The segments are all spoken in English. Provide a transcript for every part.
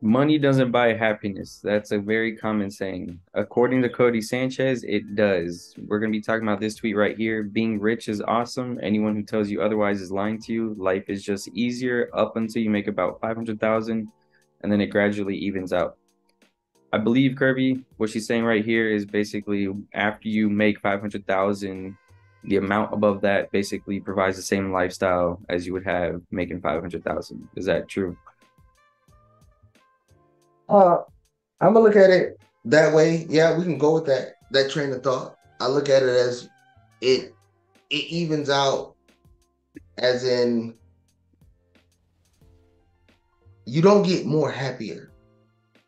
Money doesn't buy happiness. That's a very common saying. According to Codie Sanchez, it does. We're going to be talking about this tweet right here. Being rich is awesome. Anyone who tells you otherwise is lying to you. Life is just easier up until you make about $500,000, and then it gradually evens out. I believe, Kirby, what she's saying right here is basically after you make $500,000, the amount above that basically provides the same lifestyle as you would have making $500,000. Is that true? I'm gonna look at it that way. Yeah, we can go with that train of thought. I look at it as it evens out, as in you don't get more happier.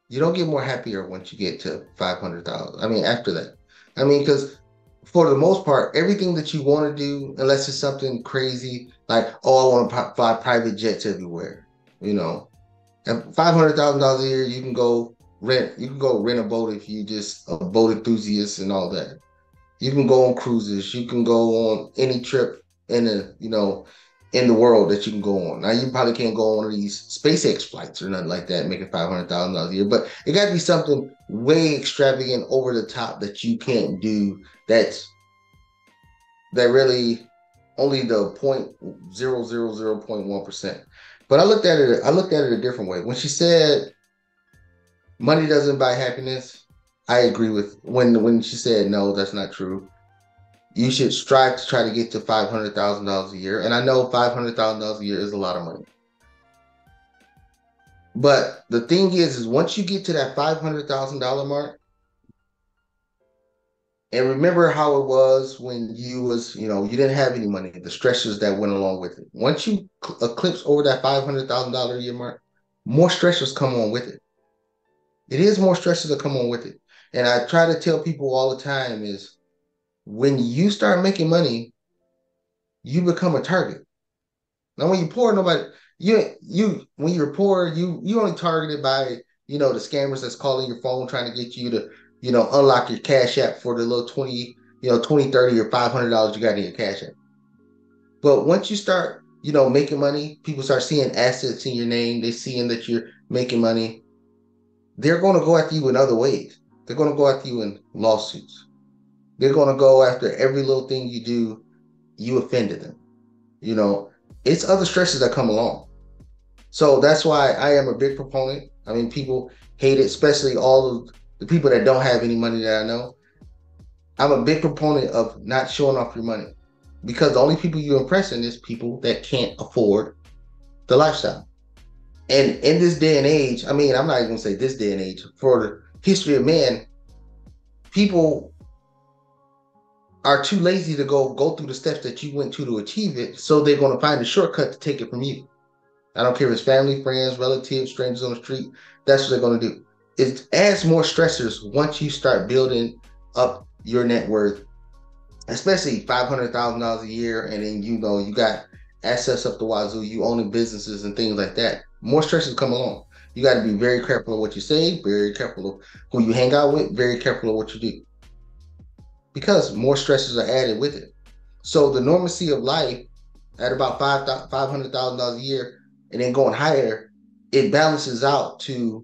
You don't get more happier once you get to $500,000. I mean, after that, I mean, because for the most part, everything that you want to do, unless it's something crazy like, oh, I want to fly private jets everywhere, you know. And $500,000 a year, you can go rent. You can go rent a boat if you just a boat enthusiast and all that. You can go on cruises. You can go on any trip in the world that you can go on. Now you probably can't go on one of these SpaceX flights or nothing like that, making $500,000 a year. But it got to be something way extravagant, over the top that you can't do. That really only the 0.001%. But I looked at it a different way. When she said money doesn't buy happiness, I agree with when she said, no, that's not true. You should strive to try to get to $500,000 a year. And I know $500,000 a year is a lot of money. But the thing is once you get to that $500,000 mark, and remember how it was when you was, you didn't have any money, the stressors that went along with it. Once you eclipse over that $500,000 a year mark, more stressors come on with it. It is more stressors that come on with it. And I try to tell people all the time is when you start making money, you become a target. Now, when you're poor, you only targeted by, the scammers that's calling your phone, trying to get you to, unlock your Cash App for the little 20, 30 or $500 you got in your Cash App. But once you start, making money, people start seeing assets in your name. They seeing that you're making money. They're going to go after you in other ways. They're going to go after you in lawsuits. They're going to go after every little thing you do. You offended them. It's other stresses that come along. So that's why I am a big proponent. I mean, people hate it, especially all of the people that don't have any money that I know. I'm a big proponent of not showing off your money, because the only people you're impressing is people that can't afford the lifestyle. And in this day and age, I mean, I'm not even gonna say this day and age, for the history of man, people are too lazy to go through the steps that you went to achieve it. So they're gonna find a shortcut to take it from you. I don't care if it's family, friends, relatives, strangers on the street, that's what they're gonna do. It adds more stressors once you start building up your net worth, especially $500,000 a year, and then you got assets up the wazoo, you owning businesses and things like that. More stressors come along. You got to be very careful of what you say, very careful of who you hang out with, very careful of what you do, because more stressors are added with it. So the normalcy of life at about $500,000 a year and then going higher, it balances out to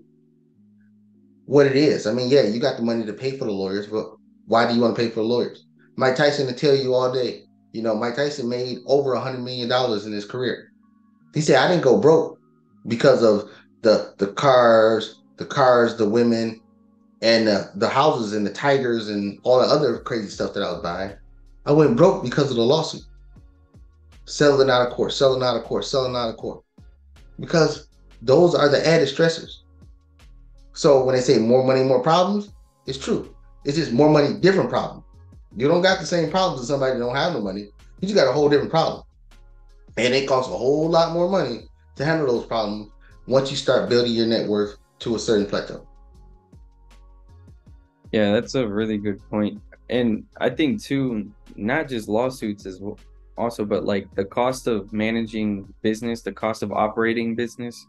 what it is. I mean, yeah, you got the money to pay for the lawyers, but why do you want to pay for the lawyers? Mike Tyson to tell you all day, Mike Tyson made over $100 million in his career. He said, I didn't go broke because of the cars, the women, and the houses and the tigers and all the other crazy stuff that I was buying. I went broke because of the lawsuit. Selling out of court. Because those are the added stressors. So when they say more money, more problems, it's true. It's just more money, different problem. You don't got the same problems as somebody that don't have no money. You just got a whole different problem. And it costs a whole lot more money to handle those problems once you start building your net worth to a certain plateau. Yeah, that's a really good point. And I think too, not just lawsuits as well, also, but like the cost of managing business, the cost of operating business,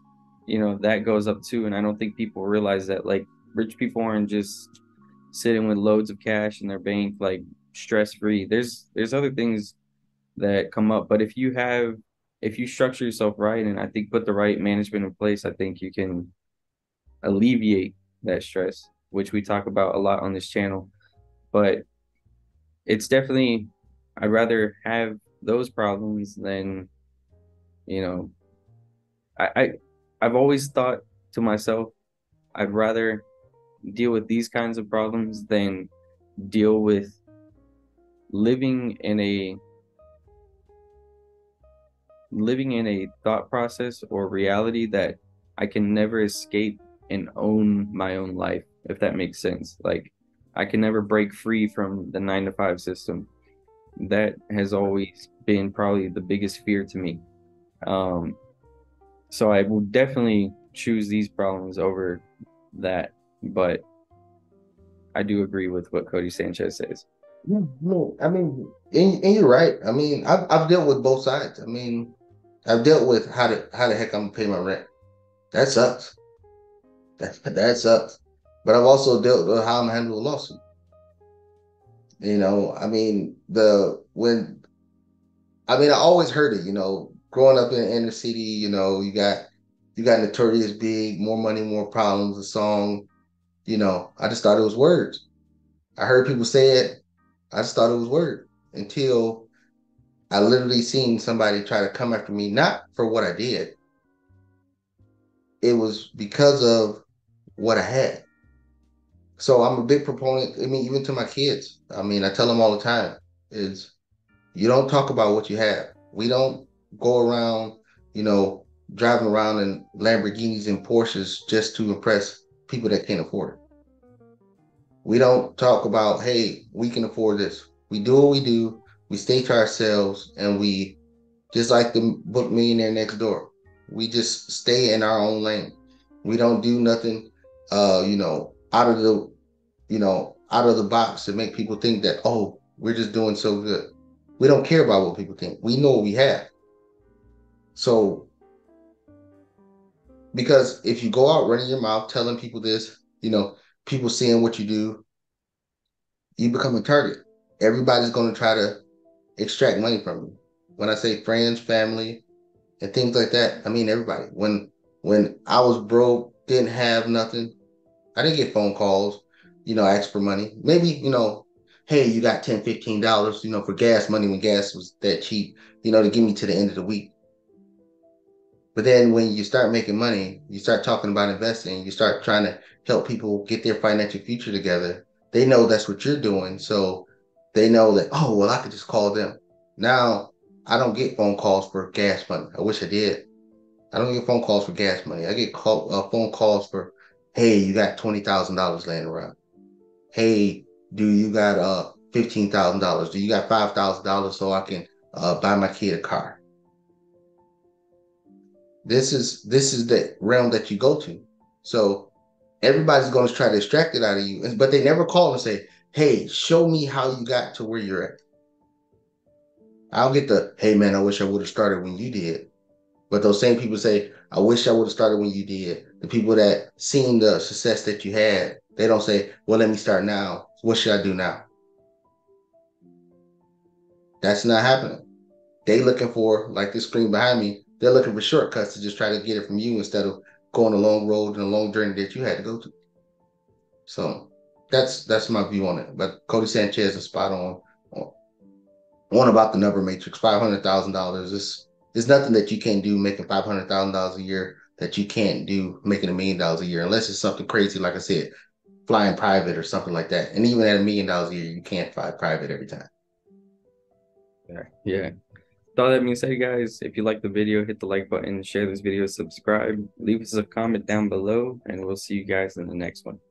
that goes up too. And I don't think people realize that, like, rich people aren't just sitting with loads of cash in their bank, like, stress-free. There's other things that come up. But if you structure yourself right, and I think put the right management in place, I think you can alleviate that stress, which we talk about a lot on this channel. But it's definitely, I'd rather have those problems than, you know, I've always thought to myself, I'd rather deal with these kinds of problems than deal with living in a thought process or reality that I can never escape and own my own life, if that makes sense. Like, I can never break free from the 9-to-5 system. That has always been probably the biggest fear to me. So I will definitely choose these problems over that. But I do agree with what Codie Sanchez says. No, I mean, and you're right. I mean, I've dealt with both sides. I mean, I've dealt with how the heck I'm gonna pay my rent. That sucks. That sucks. But I've also dealt with how I'm gonna handle a lawsuit. You know, I mean, I always heard it. You know, growing up in the inner city, you know, you got Notorious B.I.G., more money, more problems. The song, you know, I just thought it was words. I heard people say it. I just thought it was word until I literally seen somebody try to come after me, not for what I did. It was because of what I had. So I'm a big proponent. I mean, even to my kids, I mean, I tell them all the time is you don't talk about what you have. We don't go around, you know, driving around in Lamborghinis and Porsches just to impress people that can't afford it. We don't talk about, hey, we can afford this. We do what we do. We stay to ourselves, and we, just like the book Millionaire Next Door, we just stay in our own lane. We don't do nothing, you know, out of the box to make people think that, oh, we're just doing so good. We don't care about what people think. We know what we have. So, because if you go out running your mouth, telling people this, you know, people seeing what you do, you become a target. Everybody's going to try to extract money from you. When I say friends, family, and things like that, I mean everybody. When I was broke, didn't have nothing, I didn't get phone calls, you know, ask for money. Maybe, you know, hey, you got $10, $15, you know, for gas money when gas was that cheap, you know, to get me to the end of the week. But then when you start making money, you start talking about investing, you start trying to help people get their financial future together. They know that's what you're doing. So they know that, oh, well, I could just call them. Now I don't get phone calls for gas money. I wish I did. I don't get phone calls for gas money. I get phone calls for, hey, you got $20,000 laying around. Hey, do you got $15,000? Do you got $5,000 so I can buy my kid a car? This is the realm that you go to. So everybody's going to try to extract it out of you, but they never call and say, hey, show me how you got to where you're at. I'll get the, hey, man, I wish I would have started when you did. But those same people say, I wish I would have started when you did. The people that seen the success that you had, they don't say, well, let me start now. What should I do now? That's not happening. They looking for, like this screen behind me, they're looking for shortcuts to just try to get it from you instead of going a long road and a long journey that you had to go to. So that's my view on it. But Codie Sanchez is spot on about the number matrix. $500,000. It's nothing that you can't do making $500,000 a year that you can't do making $1 million a year, unless it's something crazy, like I said, flying private or something like that. And even at $1 million a year, you can't fly private every time. Yeah. All that being said, guys, if you like the video, hit the like button, share this video, subscribe, leave us a comment down below, and we'll see you guys in the next one.